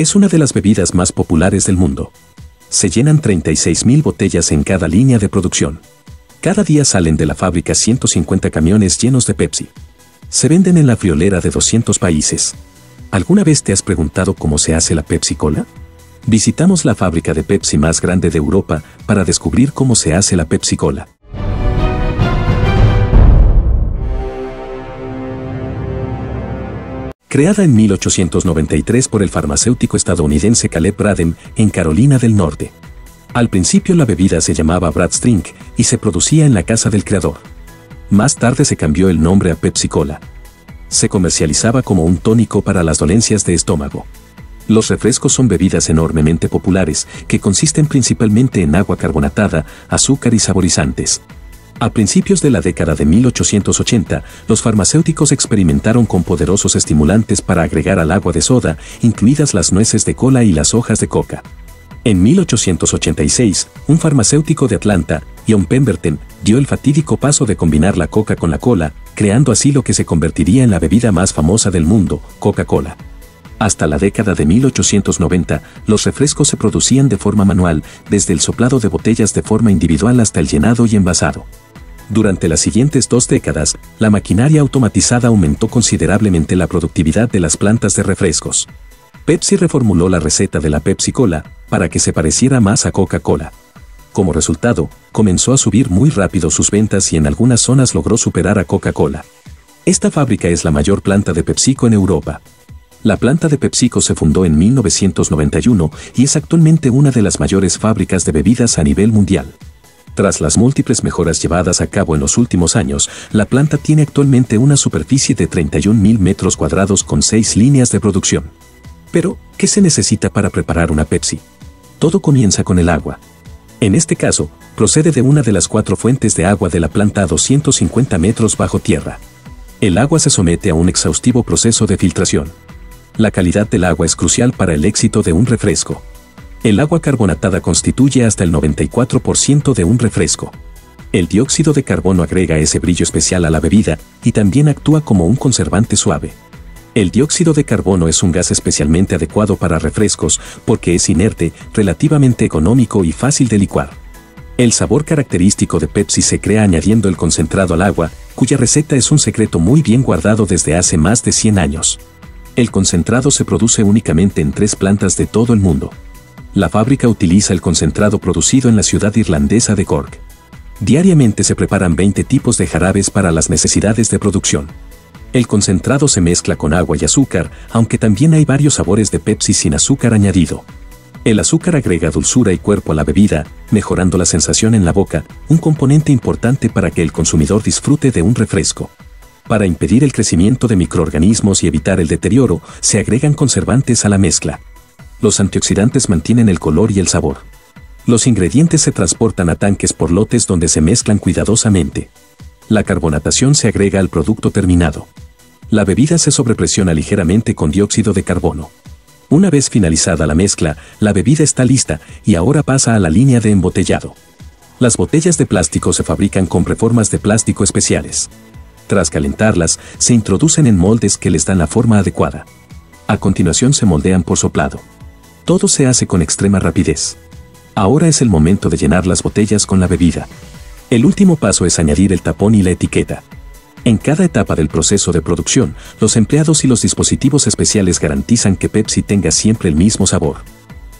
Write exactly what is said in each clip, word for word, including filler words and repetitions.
Es una de las bebidas más populares del mundo. Se llenan treinta y seis mil botellas en cada línea de producción. Cada día salen de la fábrica ciento cincuenta camiones llenos de Pepsi. Se venden en la friolera de doscientos países. ¿Alguna vez te has preguntado cómo se hace la Pepsi-Cola? Visitamos la fábrica de Pepsi más grande de Europa para descubrir cómo se hace la Pepsi-Cola. Creada en mil ochocientos noventa y tres por el farmacéutico estadounidense Caleb Bradham en Carolina del Norte. Al principio la bebida se llamaba Brad's Drink y se producía en la casa del creador. Más tarde se cambió el nombre a Pepsi-Cola. Se comercializaba como un tónico para las dolencias de estómago. Los refrescos son bebidas enormemente populares que consisten principalmente en agua carbonatada, azúcar y saborizantes. A principios de la década de mil ochocientos ochenta, los farmacéuticos experimentaron con poderosos estimulantes para agregar al agua de soda, incluidas las nueces de cola y las hojas de coca. En mil ochocientos ochenta y seis, un farmacéutico de Atlanta, John Pemberton, dio el fatídico paso de combinar la coca con la cola, creando así lo que se convertiría en la bebida más famosa del mundo, Coca-Cola. Hasta la década de mil ochocientos noventa, los refrescos se producían de forma manual, desde el soplado de botellas de forma individual hasta el llenado y envasado. Durante las siguientes dos décadas, la maquinaria automatizada aumentó considerablemente la productividad de las plantas de refrescos. Pepsi reformuló la receta de la Pepsi-Cola para que se pareciera más a Coca-Cola. Como resultado, comenzó a subir muy rápido sus ventas y en algunas zonas logró superar a Coca-Cola. Esta fábrica es la mayor planta de PepsiCo en Europa. La planta de PepsiCo se fundó en mil novecientos noventa y uno y es actualmente una de las mayores fábricas de bebidas a nivel mundial. Tras las múltiples mejoras llevadas a cabo en los últimos años, la planta tiene actualmente una superficie de treinta y un mil metros cuadrados con seis líneas de producción. Pero, ¿qué se necesita para preparar una Pepsi? Todo comienza con el agua. En este caso, procede de una de las cuatro fuentes de agua de la planta a doscientos cincuenta metros bajo tierra. El agua se somete a un exhaustivo proceso de filtración. La calidad del agua es crucial para el éxito de un refresco. El agua carbonatada constituye hasta el noventa y cuatro por ciento de un refresco. El dióxido de carbono agrega ese brillo especial a la bebida y también actúa como un conservante suave. El dióxido de carbono es un gas especialmente adecuado para refrescos porque es inerte, relativamente económico y fácil de licuar. El sabor característico de Pepsi se crea añadiendo el concentrado al agua, cuya receta es un secreto muy bien guardado desde hace más de cien años. El concentrado se produce únicamente en tres plantas de todo el mundo. La fábrica utiliza el concentrado producido en la ciudad irlandesa de Cork. Diariamente se preparan veinte tipos de jarabes para las necesidades de producción. El concentrado se mezcla con agua y azúcar, aunque también hay varios sabores de Pepsi sin azúcar añadido. El azúcar agrega dulzura y cuerpo a la bebida, mejorando la sensación en la boca, un componente importante para que el consumidor disfrute de un refresco. Para impedir el crecimiento de microorganismos y evitar el deterioro, se agregan conservantes a la mezcla. Los antioxidantes mantienen el color y el sabor. Los ingredientes se transportan a tanques por lotes donde se mezclan cuidadosamente. La carbonatación se agrega al producto terminado. La bebida se sobrepresiona ligeramente con dióxido de carbono. Una vez finalizada la mezcla, la bebida está lista y ahora pasa a la línea de embotellado. Las botellas de plástico se fabrican con reformas de plástico especiales. Tras calentarlas, se introducen en moldes que les dan la forma adecuada. A continuación se moldean por soplado. Todo se hace con extrema rapidez. Ahora es el momento de llenar las botellas con la bebida. El último paso es añadir el tapón y la etiqueta. En cada etapa del proceso de producción, los empleados y los dispositivos especiales garantizan que Pepsi tenga siempre el mismo sabor.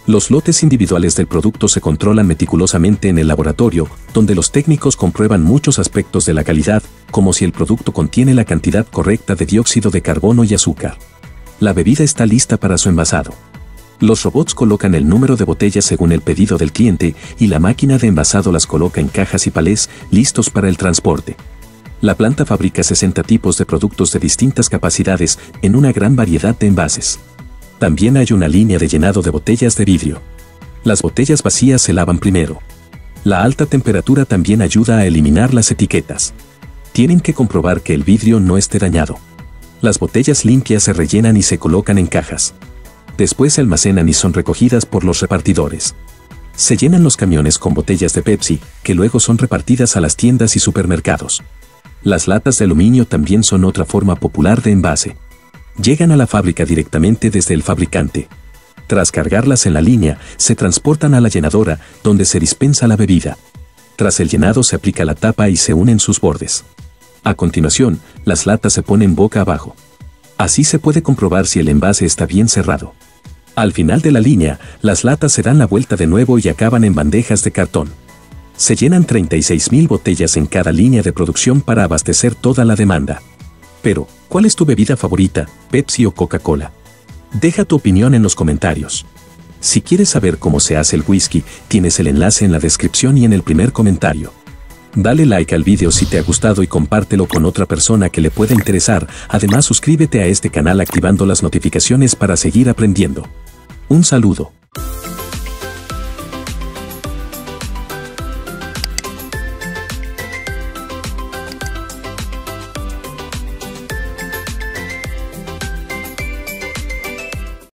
Los lotes individuales del producto se controlan meticulosamente en el laboratorio, donde los técnicos comprueban muchos aspectos de la calidad, como si el producto contiene la cantidad correcta de dióxido de carbono y azúcar. La bebida está lista para su envasado. Los robots colocan el número de botellas según el pedido del cliente y la máquina de envasado las coloca en cajas y palés, listos para el transporte. La planta fabrica sesenta tipos de productos de distintas capacidades en una gran variedad de envases. También hay una línea de llenado de botellas de vidrio. Las botellas vacías se lavan primero. La alta temperatura también ayuda a eliminar las etiquetas. Tienen que comprobar que el vidrio no esté dañado. Las botellas limpias se rellenan y se colocan en cajas. Después se almacenan y son recogidas por los repartidores. Se llenan los camiones con botellas de Pepsi, que luego son repartidas a las tiendas y supermercados. Las latas de aluminio también son otra forma popular de envase. Llegan a la fábrica directamente desde el fabricante. Tras cargarlas en la línea, se transportan a la llenadora, donde se dispensa la bebida. Tras el llenado se aplica la tapa y se unen sus bordes. A continuación, las latas se ponen boca abajo. Así se puede comprobar si el envase está bien cerrado. Al final de la línea, las latas se dan la vuelta de nuevo y acaban en bandejas de cartón. Se llenan treinta y seis mil botellas en cada línea de producción para abastecer toda la demanda. Pero, ¿cuál es tu bebida favorita, Pepsi o Coca-Cola? Deja tu opinión en los comentarios. Si quieres saber cómo se hace el whisky, tienes el enlace en la descripción y en el primer comentario. Dale like al video si te ha gustado y compártelo con otra persona que le pueda interesar. Además, suscríbete a este canal activando las notificaciones para seguir aprendiendo. Un saludo.